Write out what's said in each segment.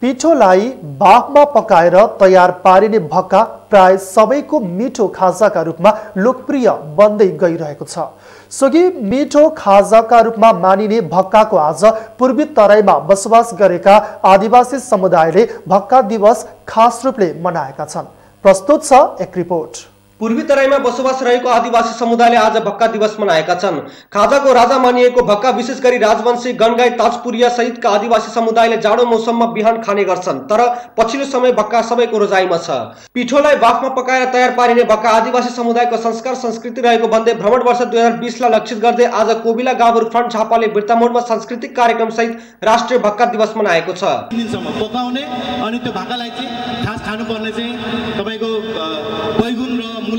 पिठोलाई भापमा पकाएर तयार पारिने भक्का प्राय सबैको मिठो खाजाका रूपमा लोकप्रिय बन्दै गइरहेको छ। सोगी मिठो खाजाका रूपमा मानिने भक्काको आज पूर्वी तराईमा बसोबास गरेका आदिवासी समुदायले भक्का दिवस खास रूपले मनाएका छन्। प्रस्तुत छ एक रिपोर्ट। पूर्वी तराईमा बसोबास रहेको आदिवासी समुदायले आज भक्का दिवस मनाएका छन्। खाजाको राजा मानिएको भक्का विशेष गरी राजवंशी, गणगाई, ताजपुरिया सहितका आदिवासी समुदायले जाडो मौसममा बिहान खाने गर्छन्, तर पछिल्लो समय भक्का सबैको रोजाइमा छ। पिठोलाई बाफमा पकाएर तयार पारिने भक्का आदिवासी समुदायको संस्कार संस्कृति रहेको भन्दै भ्रमण वर्ष 2020 लाई लक्षित गर्दै आज कोबिला गाभुर फ्रन्ट झापाले बिर्तामोडमा सांस्कृतिक कार्यक्रम सहित राष्ट्रिय भक्का दिवस मनाएको छ। पकाउने अनि त्यो भक्कालाई चाहिँ खास खानुपर्ने चाहिँ तपाईको बैगुन र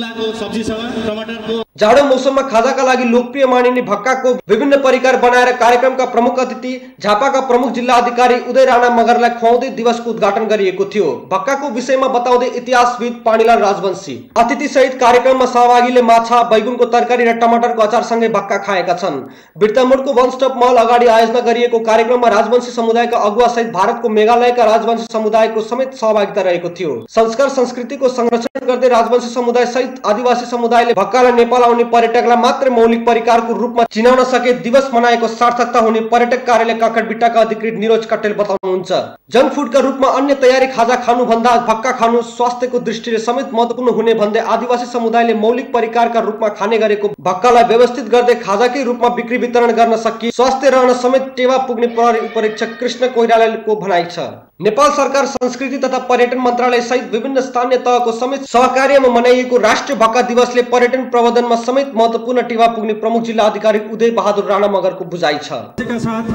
जाडो मौसममा खाजाका लागि लोकप्रिय मानिने भक्काको विभिन्न परिकार बनाएर कार्यक्रमका प्रमुख अतिथि झापाका प्रमुख जिल्ला अधिकारी उदय राणा मगरलाई खुवाउँदै दिवसको उद्घाटन गरिएको थियो। भक्काको विषयमा बताउँदै इतिहासविद पाणीलाल राजवंशी अतिथि सहित कार्यक्रममा सहभागीले माछा, बैगुनको तरकारी र टमाटरको अचारसँगै भक्का खाएका छन्। बिर्तामोडको वन स्टप मल अगाडि आयोजना गरिएको कार्यक्रममा राजवंशी समुदायका अगुवा सहित भारतको मेघालयका राजवंशी समुदायको समेत सहभागिता रहेको थियो। संस्कार संस्कृतिको संरक्षण गर्दै राजवंशी समुदाय आदिवासी समुदायले भक्कालाई नेपाल आउने पर्यटकलाई मात्र मौलिक परिकारको रूपमा चिनाउन सके दिवस मनाएको सार्थकता हुने पर्यटक कार्यालय काकडबिट्टाका अधिकृत निरोज कटेल बताउनुहुन्छ। जंक फूडका रूपमा अन्य तयारी खाजा खानु भन्दा भक्का खानु स्वास्थ्यको दृष्टिले समेत महत्त्वपूर्ण हुने भन्दै आदिवासी समुदायले मौलिक परिकारका रूपमा खाने गरेको भक्कालाई व्यवस्थित गर्दै खाजाकै रूपमा बिक्री वितरण गर्न सकि स्वास्थ्य रहन समेत टेवा पुग्ने परीक्षक कृष्ण कोइरालाको भनाइ छ। नेपाल सरकार संस्कृति तथा पर्यटन मन्त्रालय सहित विभिन्न स्थानीय तहको समेत सहकार्यमा मनाइएको राष्ट्रिय भक्का दिवसले पर्यटन प्रबन्धनमा समेत महत्त्वपूर्ण टेवा पुग्ने प्रमुख जिल्ला अधिकारी उदय बहादुर राणा मगरको बुझाइ छ। त्यसका साथ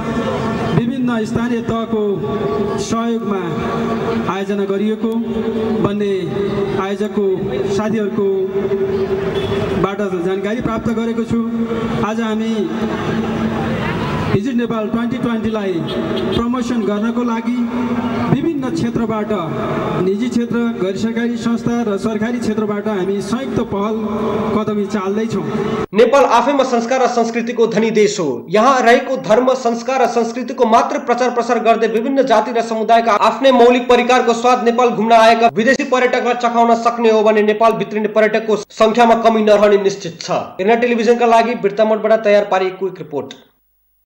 विभिन्न स्थानीय तहको सहयोगमा आयोजना गरिएको भन्ने आयोजकको साथीहरुको बाट जानकारी प्राप्त गरेको छु। आज हामी विजिट नेपाल 2020 लाई प्रमोसन गर्नको लागि विभिन्न क्षेत्रबाट निजी क्षेत्र, गैर सरकारी संस्था र सरकारी क्षेत्रबाट हामी संयुक्त पहल कदमी चाल्दै छौं। नेपाल आफैमा संस्कार र संस्कृतिको धनी देश हो। यहाँ रहेको धर्म, संस्कार र संस्कृतिको मात्र प्रचार प्रसार गर्दै विभिन्न जाति र समुदायका आफ्नै मौलिक परिकारको स्वाद नेपाल घुम्न आएका विदेशी पर्यटकलाई चखाउन सक्ने हो भने नेपाल भित्रिने पर्यटकको संख्यामा कमी नरहने निश्चित छ। एना टेलिभिजनका लागि बिर्तामोडबाट तयार पारिएको एक रिपोर्ट।